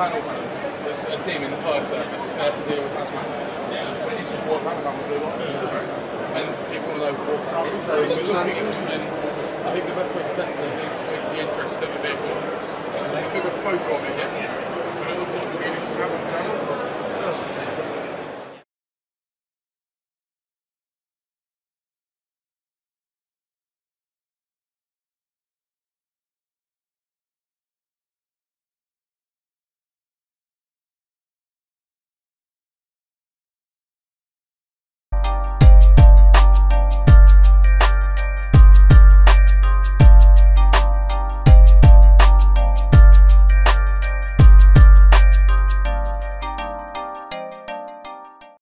panel running. There's a team in the fire service that's there to deal with hazmat. Yeah. But it's just one panel running with a lot of it. And people know what panel is. So we're looking at them. I think the best way to test it is with the interest of the vehicle. I took a photo of it yesterday. But it looks like the vehicle travel.